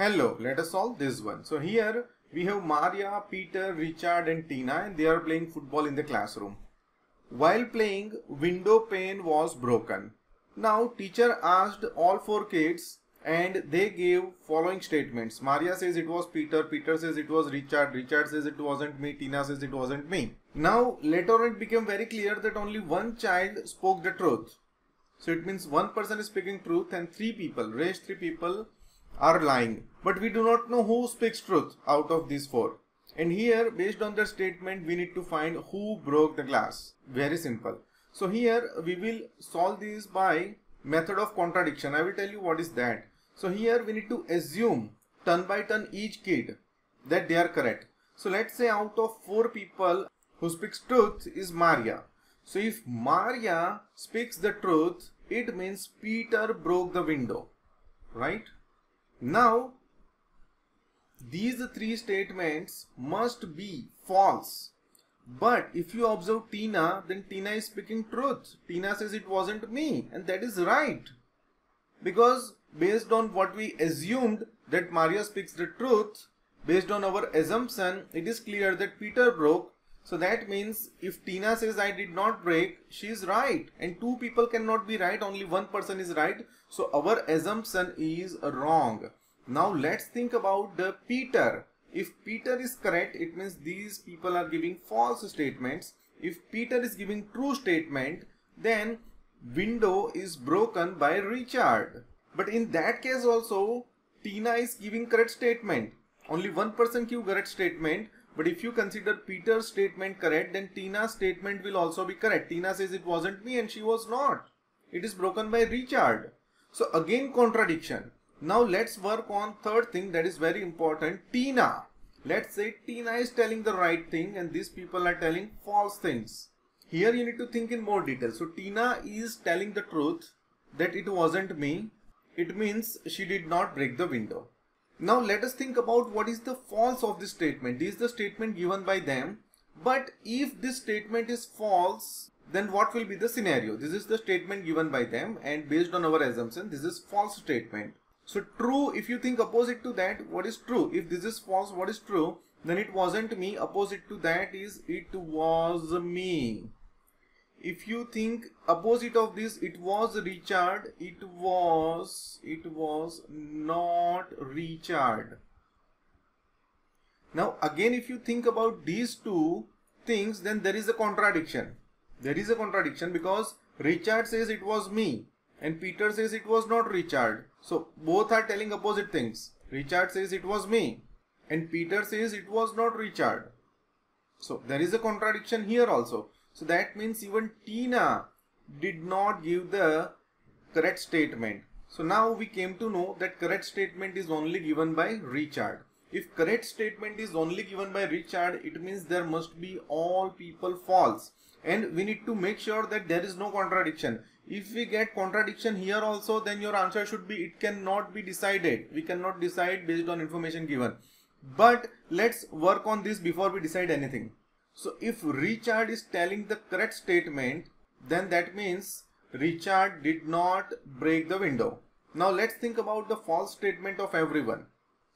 Hello, let us solve this one. So here we have Maria, Peter, Richard and Tina, and they are playing football in the classroom. While playing, window pane was broken. Now teacher asked all four kids and they gave following statements. Maria says it was Peter, Peter says it was Richard, Richard says it wasn't me, Tina says it wasn't me. Now later it became very clear that only one child spoke the truth. So it means one person is speaking truth and rest three people are lying. But we do not know who speaks truth out of these four. And here based on the statement we need to find who broke the glass. Very simple. So here we will solve this by method of contradiction. I will tell you what is that. So here we need to assume turn by turn each kid that they are correct. So let's say out of four people who speaks truth is Maria. So if Maria speaks the truth, it means Peter broke the window, right? Now these three statements must be false. But if you observe Tina, then Tina is speaking truth. Tina says it wasn't me, and that is right. Because based on what we assumed that Maria speaks the truth, based on our assumption, it is clear that Peter broke. So that means if Tina says I did not break, she is right. And two people cannot be right, only one person is right. So our assumption is wrong. Now let's think about the Peter. If Peter is correct, it means these people are giving false statements. If Peter is giving true statement, then window is broken by Richard. But in that case also, Tina is giving correct statement. Only one person gives correct statement. But if you consider Peter's statement correct, then Tina's statement will also be correct. Tina says it wasn't me and she was not. It is broken by Richard. So again contradiction. Now let's work on third thing that is very important, Tina. Let's say Tina is telling the right thing and these people are telling false things. Here you need to think in more detail. So Tina is telling the truth that it wasn't me. It means she did not break the window. Now let us think about what is the false of this statement. This is the statement given by them. But if this statement is false, then what will be the scenario? This is the statement given by them and based on our assumption, this is false statement. So true, if you think opposite to that, what is true? If this is false, what is true? Then it wasn't me. Opposite to that is it was me. If you think opposite of this, it was Richard. It was not Richard. Now again, if you think about these two things, then there is a contradiction. There is a contradiction because Richard says it was me. And Peter says it was not Richard. So both are telling opposite things. Richard says it was me. And Peter says it was not Richard. So there is a contradiction here also. So that means even Tina did not give the correct statement. So now we came to know that correct statement is only given by Richard. If correct statement is only given by Richard, it means there must be all people false. And we need to make sure that there is no contradiction. If we get contradiction here also, then your answer should be it cannot be decided. We cannot decide based on information given. But let's work on this before we decide anything. So if Richard is telling the correct statement, then that means Richard did not break the window. Now let's think about the false statement of everyone.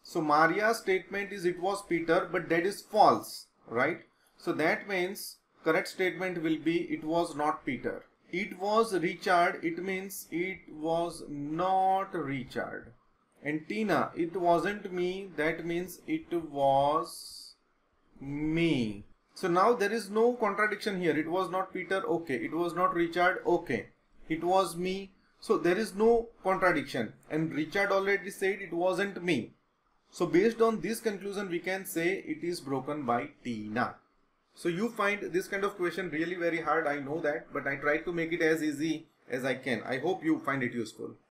So Maria's statement is it was Peter, but that is false, right? So that means correct statement will be it was not Peter. It was Richard, it means it was not Richard. And Tina, it wasn't me, that means it was me. So now there is no contradiction here. It was not Peter, okay. It was not Richard, okay. It was me. So there is no contradiction. And Richard already said it wasn't me. So based on this conclusion, we can say it is broken by Tina. So you find this kind of question really very hard, I know that, but I try to make it as easy as I can. I hope you find it useful.